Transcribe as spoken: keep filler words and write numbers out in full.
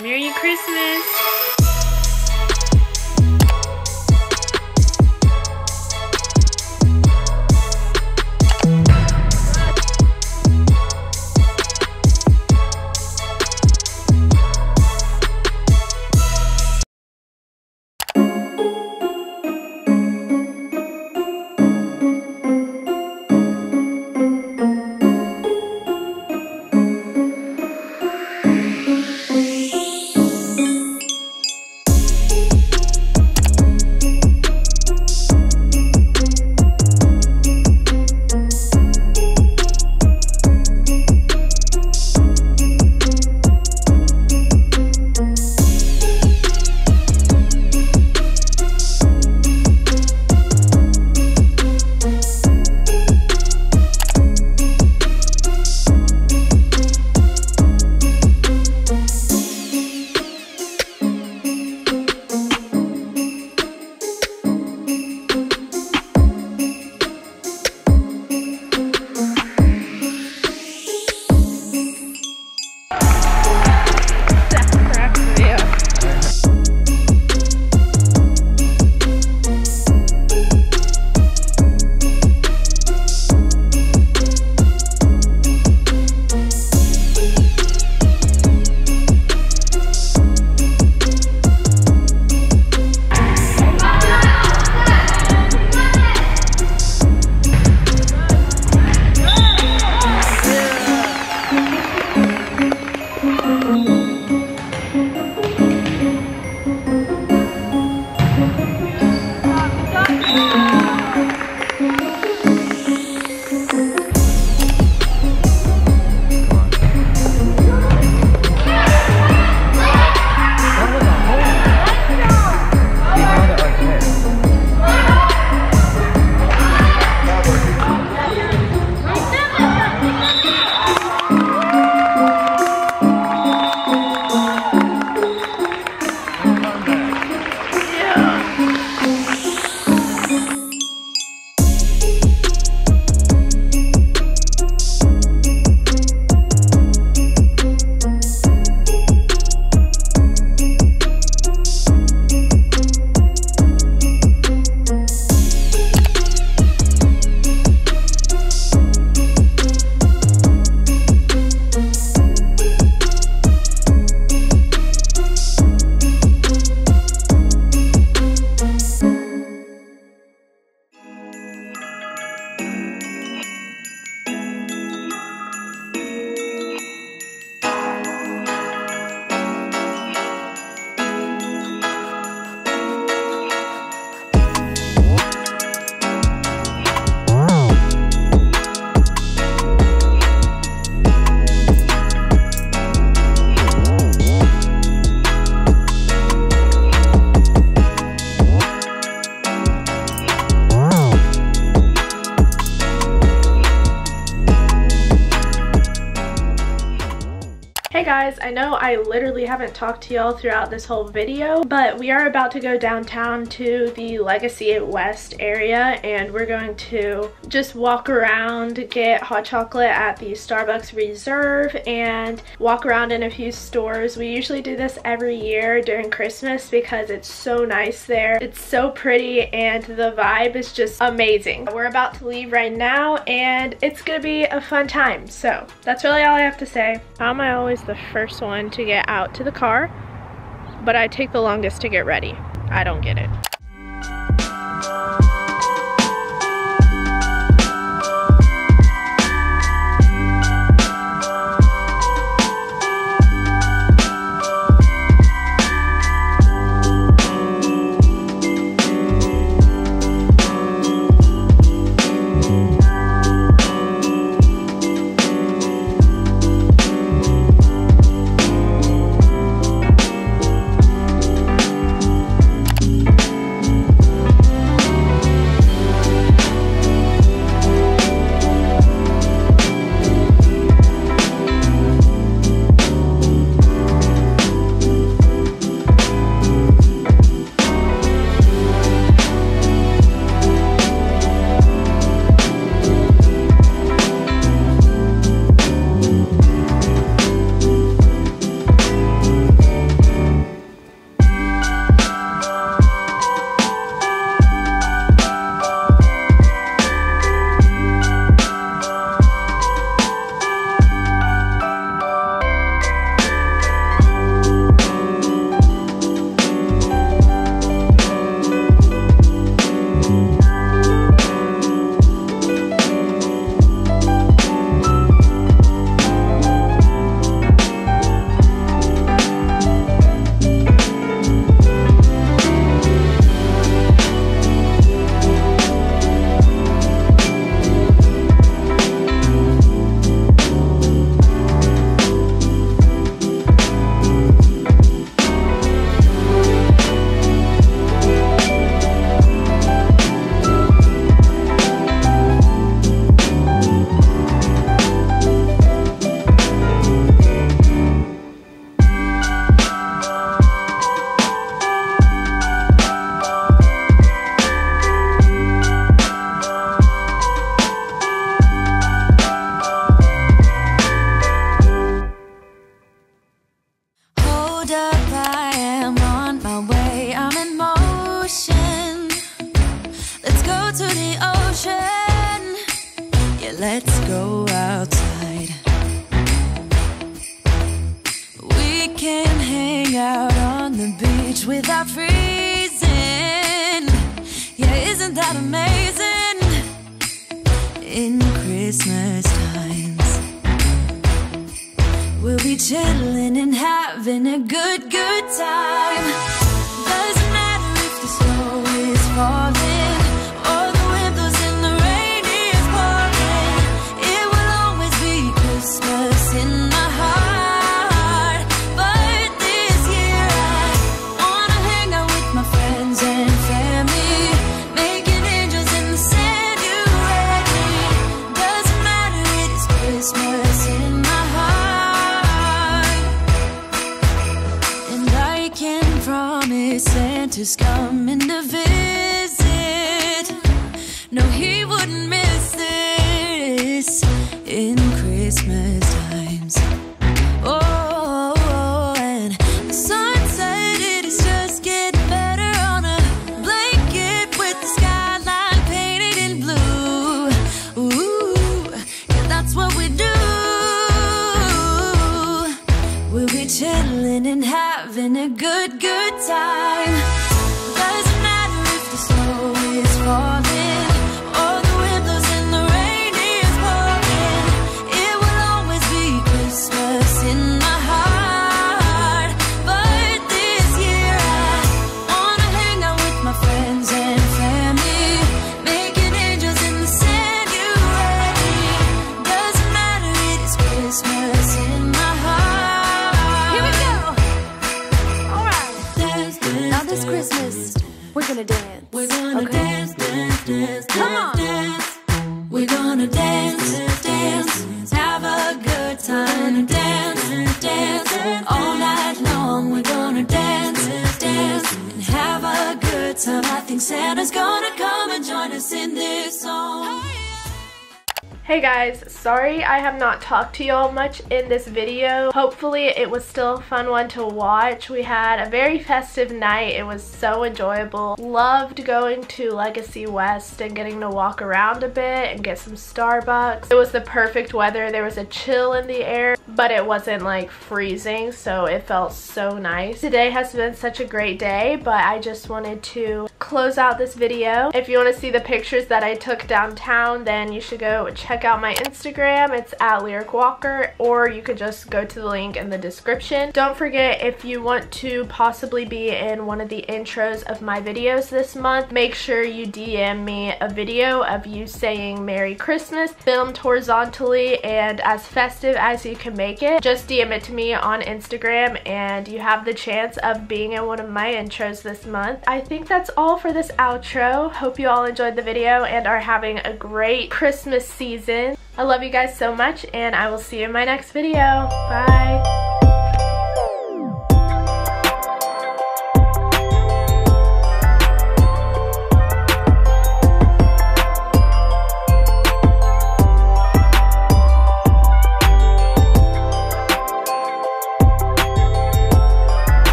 Merry Christmas! Guys, I know I literally haven't talked to y'all throughout this whole video, but we are about to go downtown to the Legacy West area, and we're going to just walk around, get hot chocolate at the Starbucks Reserve, and walk around in a few stores. We usually do this every year during Christmas because it's so nice there. It's so pretty and the vibe is just amazing. We're about to leave right now and it's gonna be a fun time. So that's really all I have to say. How am I always the first one to get out to the car, but I take the longest to get ready? I don't get it. Hold up, I am on my way. I'm in motion. Let's go to the ocean. Yeah, let's go outside. We can hang out on the beach without freezing. Yeah, isn't that amazing? In Christmas times, we'll be chilling and having a good, good time. Doesn't matter if the snow is falling or the wind blows and the rain is pouring. It will always be Christmas in my heart. But this year I wanna hang out with my friends and family, making angels in the January. Doesn't matter, it is Christmas in my heart. Santa's coming to visit. No, he wouldn't miss this in Christmas times. Oh, and the sunset, it is just getting better on a blanket with the skyline painted in blue. Ooh, yeah, that's what we do. We'll be chilling and having a good, good time. Santa's gonna come and join us in this song. Hey guys, sorry I have not talked to y'all much in this video. Hopefully it was still a fun one to watch. We had a very festive night. It was so enjoyable. Loved going to Legacy West and getting to walk around a bit and get some Starbucks. It was the perfect weather. There was a chill in the air, but it wasn't like freezing, so it felt so nice. Today has been such a great day, but I just wanted to close out this video. If you want to see the pictures that I took downtown, then you should go check out my Instagram. It's at Lyric Walker, or you could just go to the link in the description. Don't forget, if you want to possibly be in one of the intros of my videos this month, make sure you D M me a video of you saying Merry Christmas, filmed horizontally and as festive as you can make it. Just D M it to me on Instagram and you have the chance of being in one of my intros this month. I think that's all for this outro. Hope you all enjoyed the video and are having a great Christmas season. I love you guys so much, and I will see you in my next video. Bye!